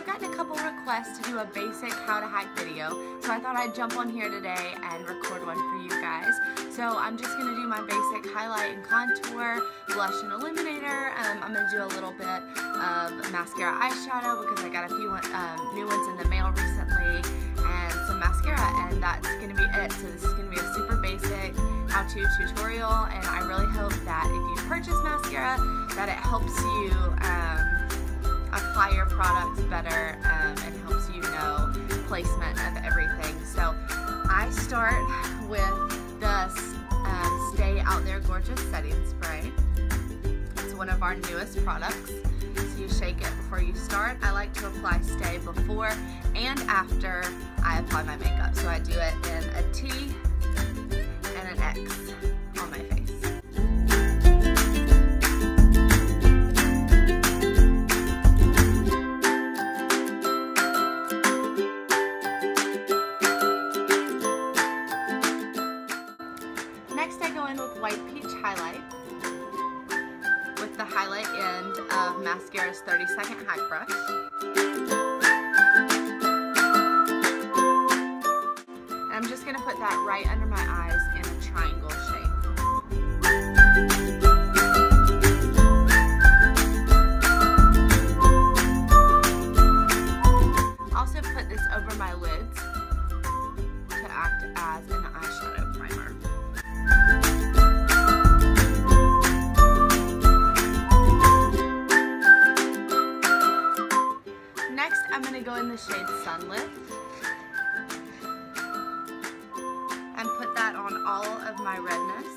I've gotten a couple requests to do a basic how to hack video, so I thought I'd jump on here today and record one for you guys. So I'm just going to do my basic highlight and contour, blush and illuminator. I'm going to do a little bit of mascara eyeshadow because I got a few new ones in the mail recently, and some mascara, and that's going to be it. So this is going to be a super basic how-to tutorial, and I really hope that if you purchase mascara that it helps you apply your products better and helps you know placement of everything. So I start with the Stay Out There Gorgeous Setting Spray. It's one of our newest products. So you shake it before you start. I like to apply Stay before and after I apply my makeup. So I do it in a T and an X on my face. Next I go in with White Peach Highlight with the highlight end of Mascara's 30-second Hack Brush. And I'm just going to put that right under my eyes in a triangle shape. Also put this over my lids to act as an eyeshadow primer. Next, I'm going to go in the shade Sunlit and put that on all of my redness.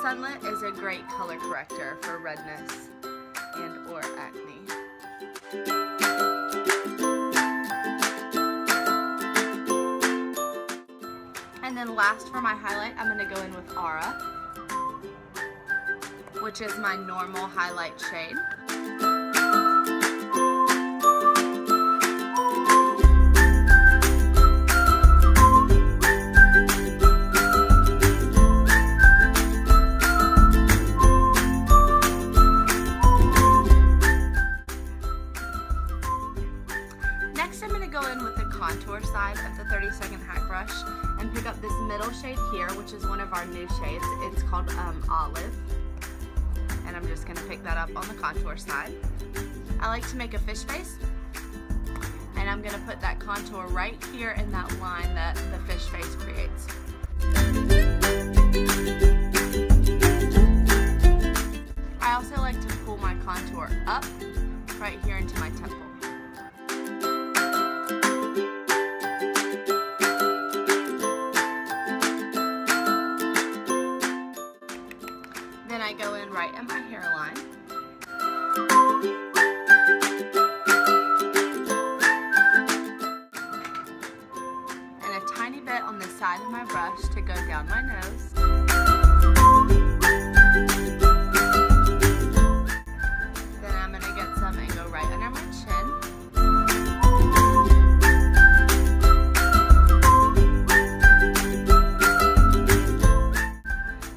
Sunlit is a great color corrector for redness and or acne. And then last for my highlight, I'm going to go in with Aura, which is my normal highlight shade. Next, I'm going to go in with the contour side of the 30-second Hack Brush and pick up this middle shade here, which is one of our new shades. It's called Olive, and I'm just going to pick that up on the contour side. I like to make a fish face, and I'm going to put that contour right here in that line that the fish face creates. I also like to pull my contour up right here into my temple. Then I go in right at my hairline. And a tiny bit on the side of my brush to go down my nose. Then I'm going to get some and go right under my chin.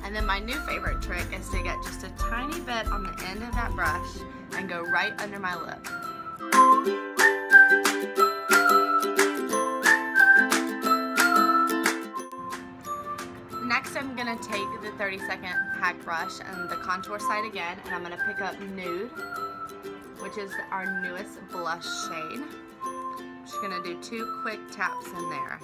And then my new favorite trick is to get just a tiny bit on the end of that brush and go right under my lip. Next, I'm going to take the 30-second Hack Brush and the contour side again, and I'm going to pick up Nude, which is our newest blush shade. I'm just going to do two quick taps in there.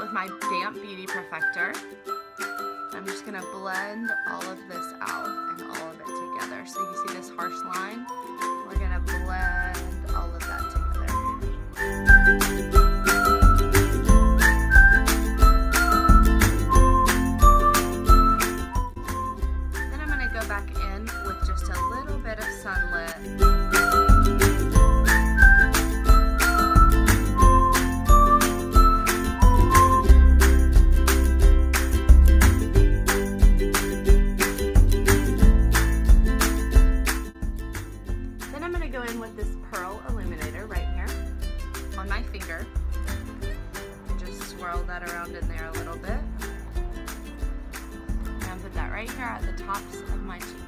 With my damp beauty perfector, I'm just going to blend all of this out and all of it together. So you see this harsh line, we're going to blend all of that together. Then I'm going to go back in with just a little bit of Sunlit. around in there a little bit. And I'll put that right here at the tops of my cheekbones.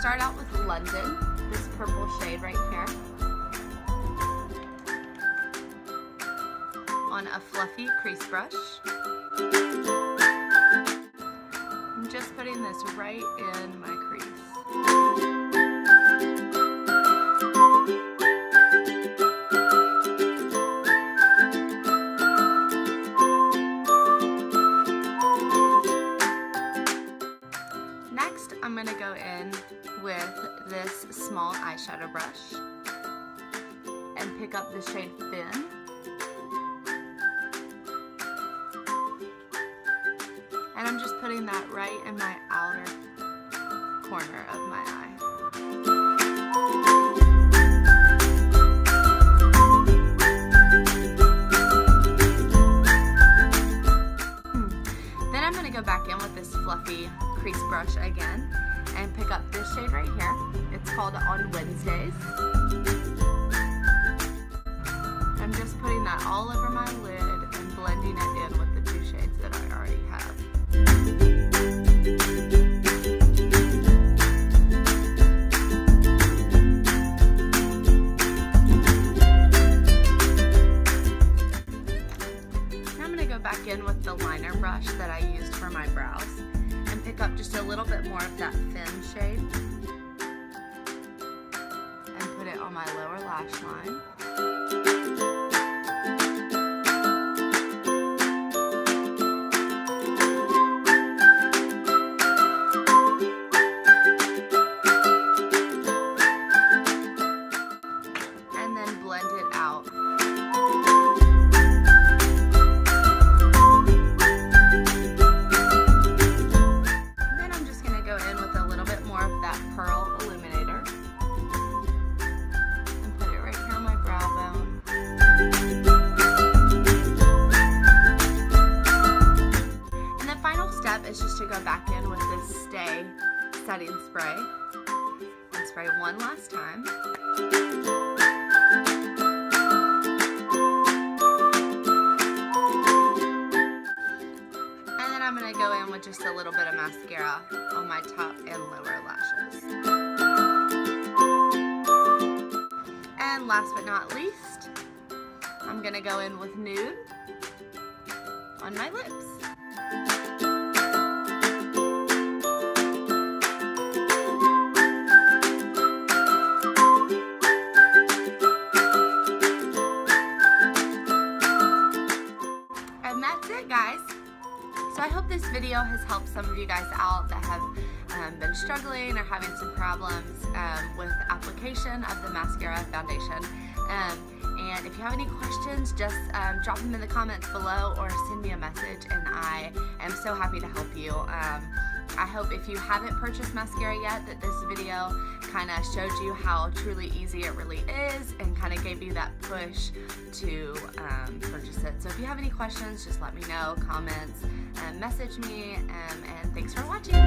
Start out with London, this purple shade right here, on a fluffy crease brush. I'm just putting this right in my crease. Next, I'm going to go in with this small eyeshadow brush and pick up the shade Fin. And I'm just putting that right in my outer corner of my eye. Then I'm going to go back in with this fluffy crease brush again and pick up this shade right here. It's called On Wednesdays. I'm just putting that all over my lid and blending it in with the two shades that I already have. Now I'm going to go back in with the liner brush that I used for my brows. Pick up just a little bit more of that Fin shade and put it on my lower lash line. And then blend it out. Is just to go back in with this Stay setting spray and spray one last time. And then I'm going to go in with just a little bit of mascara on my top and lower lashes. And last but not least, I'm going to go in with Nude on my lips. So I hope this video has helped some of you guys out that have been struggling or having some problems with application of the mascara foundation. And if you have any questions, just drop them in the comments below or send me a message, and I am so happy to help you. I hope if you haven't purchased mascara yet that this video kind of showed you how truly easy it really is and kind of gave you that push to purchase it. So if you have any questions, just let me know, comments, message me, and thanks for watching.